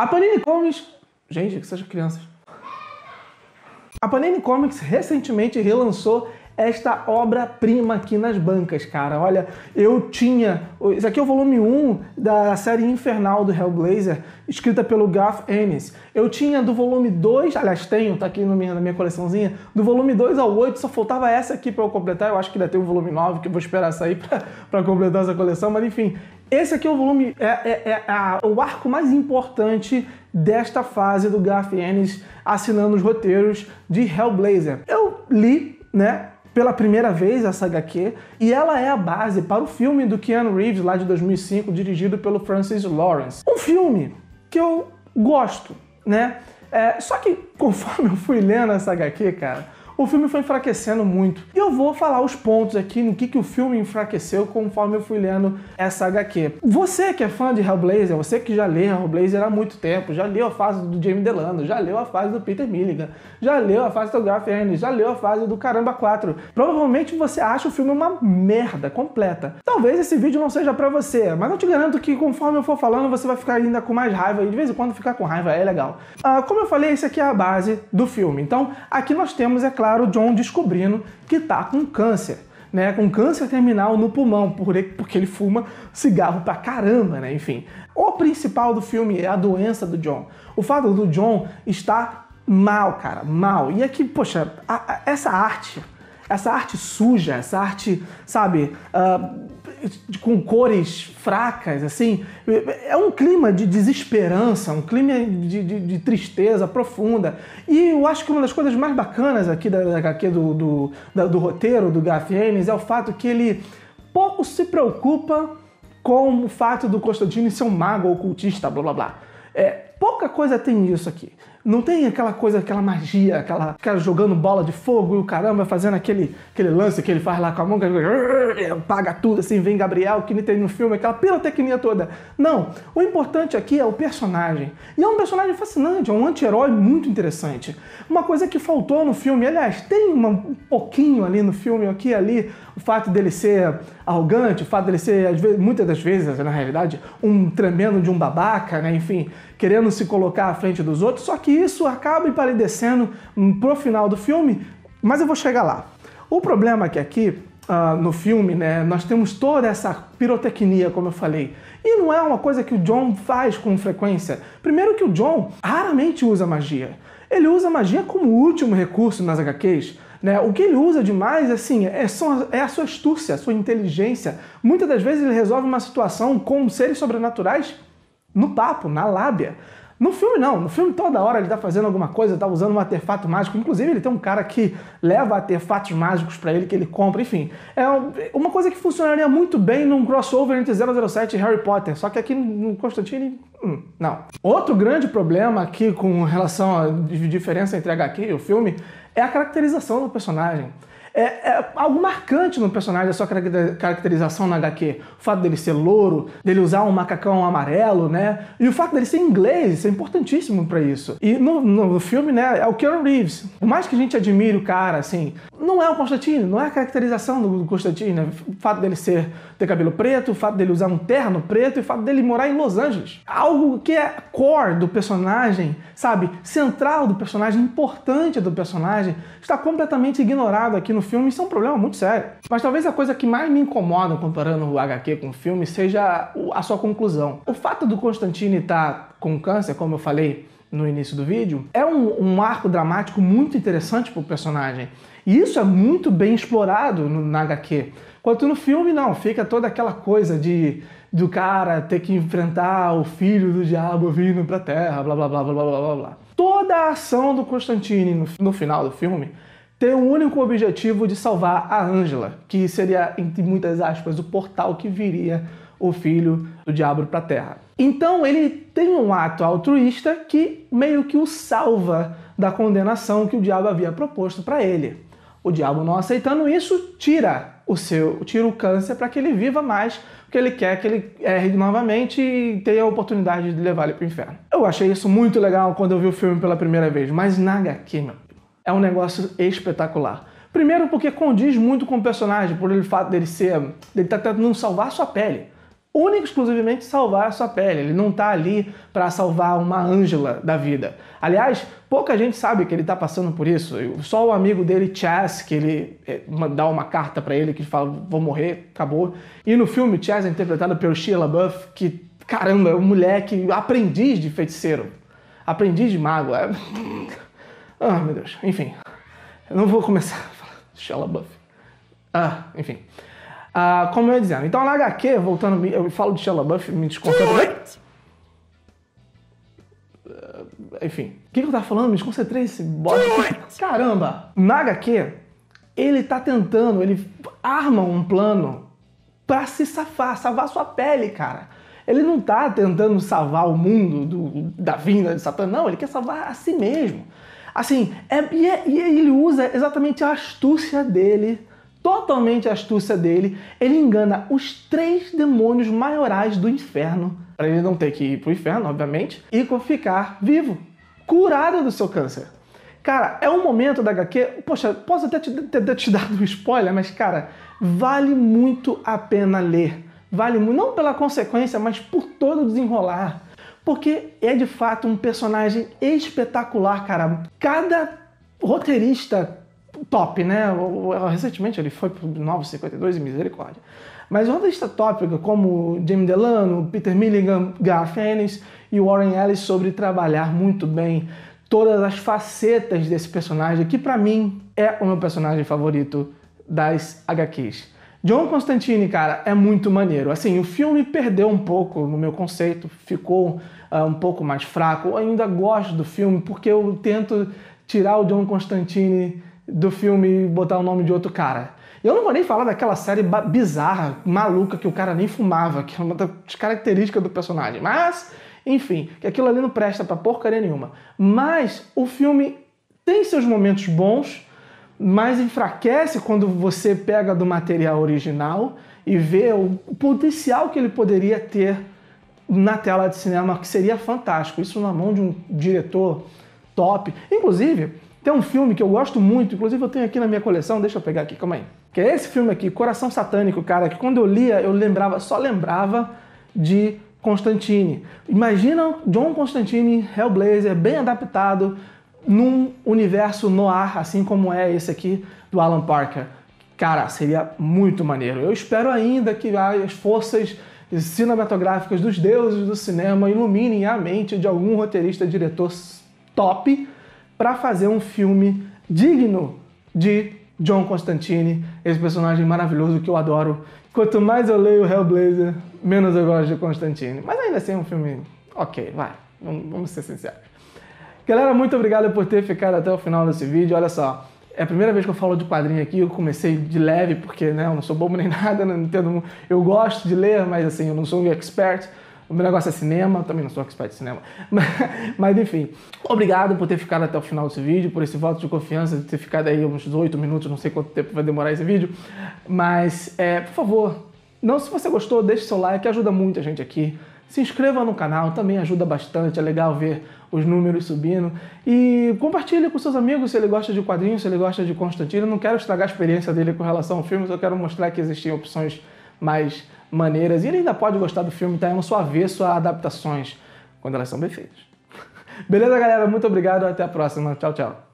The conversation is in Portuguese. A Panini Comics... Gente, que sejam crianças. A Panini Comics recentemente relançou esta obra-prima aqui nas bancas, cara. Olha, eu tinha... Esse aqui é o volume 1 da série Infernal do Hellblazer, escrita pelo Garth Ennis. Eu tinha do volume 2... Aliás, tenho, tá aqui na minha coleçãozinha. Do volume 2 ao 8, só faltava essa aqui pra eu completar. Eu acho que ainda tem o volume 9, que eu vou esperar sair pra completar essa coleção. Mas, enfim... Esse aqui é o volume, o arco mais importante desta fase do Garth Ennis assinando os roteiros de Hellblazer. Eu li, né, pela primeira vez essa HQ, e ela é a base para o filme do Keanu Reeves, lá de 2005, dirigido pelo Francis Lawrence. Um filme que eu gosto, né? Só que conforme eu fui lendo essa HQ, cara... O filme foi enfraquecendo muito. E eu vou falar os pontos aqui no que o filme enfraqueceu conforme eu fui lendo essa HQ. Você que é fã de Hellblazer, você que já lê Hellblazer há muito tempo, já leu a fase do Jamie Delano, já leu a fase do Peter Milligan, já leu a fase do Garth Ennis, já leu a fase do Caramba 4. Provavelmente você acha o filme uma merda completa. Talvez esse vídeo não seja pra você, mas eu te garanto que conforme eu for falando você vai ficar ainda com mais raiva, e de vez em quando ficar com raiva é legal. Como eu falei, esse aqui é a base do filme. Então, aqui nós temos, é claro, o John descobrindo que tá com câncer, né? Com câncer terminal no pulmão, porque ele fuma cigarro pra caramba, né? Enfim, o principal do filme é a doença do John. O fato do John estar mal, cara, mal. E aqui, poxa, essa arte suja, essa arte, sabe, com cores fracas, assim, é um clima de desesperança, um clima de tristeza profunda. E eu acho que uma das coisas mais bacanas aqui do roteiro do Garth Ennis é o fato que ele pouco se preocupa com o fato do Constantine ser um mago ocultista, blá blá blá. Pouca coisa tem isso aqui. Não tem aquela coisa, aquela magia, aquela cara jogando bola de fogo e o caramba fazendo aquele lance que ele faz lá com a mão, apaga tudo assim, vem Gabriel, que nem tem no filme, aquela pirotecnia toda. Não, o importante aqui é o personagem. E é um personagem fascinante, é um anti-herói muito interessante. Uma coisa que faltou no filme, aliás, tem um pouquinho ali no filme, aqui e ali, o fato dele ser arrogante, o fato dele ser, às vezes, muitas das vezes, na realidade, um tremendo de um babaca, né, enfim, querendo se colocar à frente dos outros, só que isso acaba empalidecendo pro final do filme, mas eu vou chegar lá. O problema é que aqui, no filme, né, nós temos toda essa pirotecnia, como eu falei, e não é uma coisa que o John faz com frequência. Primeiro que o John raramente usa magia. Ele usa magia como último recurso nas HQs, né? O que ele usa demais, assim, é a sua astúcia, a sua inteligência. Muitas das vezes ele resolve uma situação com seres sobrenaturais no papo, na lábia. No filme não, no filme toda hora ele tá fazendo alguma coisa, tá usando um artefato mágico, inclusive ele tem um cara que leva artefatos mágicos pra ele, que ele compra, enfim. É uma coisa que funcionaria muito bem num crossover entre 007 e Harry Potter, só que aqui no Constantine, não. Outro grande problema aqui com relação à diferença entre a HQ e o filme é a caracterização do personagem. É algo marcante no personagem, a sua caracterização na HQ. O fato dele ser louro, dele usar um macacão amarelo, né? E o fato dele ser inglês, isso é importantíssimo pra isso. E no filme, né, é o Keanu Reeves. Por mais que a gente admire o cara, assim, não é o Constantine, não é a caracterização do Constantine, né? O fato dele ter cabelo preto, o fato dele usar um terno preto e o fato dele morar em Los Angeles. Algo que é core do personagem, sabe? Central do personagem, importante do personagem, está completamente ignorado aqui no filme. Isso é um problema muito sério. Mas talvez a coisa que mais me incomoda comparando o HQ com o filme seja a sua conclusão. O fato do Constantine estar com câncer, como eu falei no início do vídeo, é um arco dramático muito interessante pro personagem. E isso é muito bem explorado na HQ. Enquanto no filme, não. Fica toda aquela coisa do cara ter que enfrentar o filho do diabo vindo pra terra, blá blá blá blá blá blá blá. Toda a ação do Constantine no final do filme tem o único objetivo de salvar a Angela, que seria, entre muitas aspas, o portal que viria o filho do diabo pra terra. Então ele tem um ato altruísta que meio que o salva da condenação que o diabo havia proposto pra ele. O diabo, não aceitando isso, tira o câncer para que ele viva mais, porque ele quer que ele erre novamente e tenha a oportunidade de levar ele pro inferno. Eu achei isso muito legal quando eu vi o filme pela primeira vez, mas na HQ, meu, é um negócio espetacular. Primeiro porque condiz muito com o personagem, por ele fato dele estar tentando salvar sua pele. única e exclusivamente salvar a sua pele. Ele não está ali para salvar uma Angela da vida. Aliás, pouca gente sabe que ele está passando por isso. Só o amigo dele, Chas, que ele dá uma carta para ele que fala, vou morrer, acabou. E no filme, Chas é interpretado pelo Shia LaBeouf, que, caramba, é um moleque aprendiz de feiticeiro. Aprendiz de mago. É... ah, meu Deus. Enfim, eu não vou começar a falar Shia LaBeouf. Ah, enfim. Como eu ia dizendo, então na HQ, voltando, eu falo de Shia LaBeouf, me desconcentrei. Enfim, o que eu tava falando? Me desconcentrei esse bode. Caramba! Na HQ, ele tá tentando, ele arma um plano pra se safar, salvar sua pele, cara. Ele não tá tentando salvar o mundo da vinda de Satã, não, ele quer salvar a si mesmo. Assim, ele usa exatamente a astúcia dele. Totalmente a astúcia dele, ele engana os 3 demônios maiorais do inferno, para ele não ter que ir pro inferno, obviamente, e ficar vivo, curado do seu câncer. Cara, é um momento da HQ, poxa, posso até ter te dado um spoiler, mas cara, vale muito a pena ler. Vale muito, não pela consequência, mas por todo o desenrolar. Porque é de fato um personagem espetacular, cara. Cada roteirista top, né? Recentemente ele foi pro Novo 52 e misericórdia. Mas uma lista tópica como Jamie Delano, Peter Milligan, Garth Ennis e Warren Ellis sobre trabalhar muito bem todas as facetas desse personagem, que pra mim é o meu personagem favorito das HQs. John Constantine, cara, é muito maneiro. Assim, o filme perdeu um pouco no meu conceito, ficou um pouco mais fraco. Eu ainda gosto do filme porque eu tento tirar o John Constantine do filme e botar o nome de outro cara. Eu não vou nem falar daquela série bizarra, maluca, que o cara nem fumava, que é uma das características do personagem. Mas, enfim, que aquilo ali não presta pra porcaria nenhuma. Mas o filme tem seus momentos bons, mas enfraquece quando você pega do material original e vê o potencial que ele poderia ter na tela de cinema, que seria fantástico. Isso na mão de um diretor top. Inclusive, tem um filme que eu gosto muito, inclusive eu tenho aqui na minha coleção, deixa eu pegar aqui, calma aí. Que é esse filme aqui, Coração Satânico, cara, que quando eu lia, eu lembrava, só lembrava de Constantine. Imagina John Constantine, Hellblazer, bem adaptado, num universo noir, assim como é esse aqui do Alan Parker. Cara, seria muito maneiro. Eu espero ainda que as forças cinematográficas dos deuses do cinema iluminem a mente de algum roteirista, diretor top, para fazer um filme digno de John Constantine, esse personagem maravilhoso que eu adoro. Quanto mais eu leio Hellblazer, menos eu gosto de Constantine. Mas ainda assim é um filme ok, vai, vamos ser sinceros. Galera, muito obrigado por ter ficado até o final desse vídeo. Olha só, é a primeira vez que eu falo de quadrinho aqui, eu comecei de leve, porque né, eu não sou bobo nem nada, não entendo, eu gosto de ler, mas assim, eu não sou um expert. O meu negócio é cinema, também não sou expert de cinema. Mas enfim, obrigado por ter ficado até o final desse vídeo, por esse voto de confiança, de ter ficado aí uns 8 minutos, não sei quanto tempo vai demorar esse vídeo. Mas, por favor, se você gostou, deixe seu like, ajuda muito a gente aqui. Se inscreva no canal, também ajuda bastante, é legal ver os números subindo. E compartilhe com seus amigos se ele gosta de quadrinhos, se ele gosta de Constantino. Eu não quero estragar a experiência dele com relação ao filme, eu quero mostrar que existem opções mais maneiras, e ele ainda pode gostar do filme, tá? Eu não sou avesso a adaptações, quando elas são bem feitas. Beleza, galera? Muito obrigado, até a próxima. Tchau, tchau.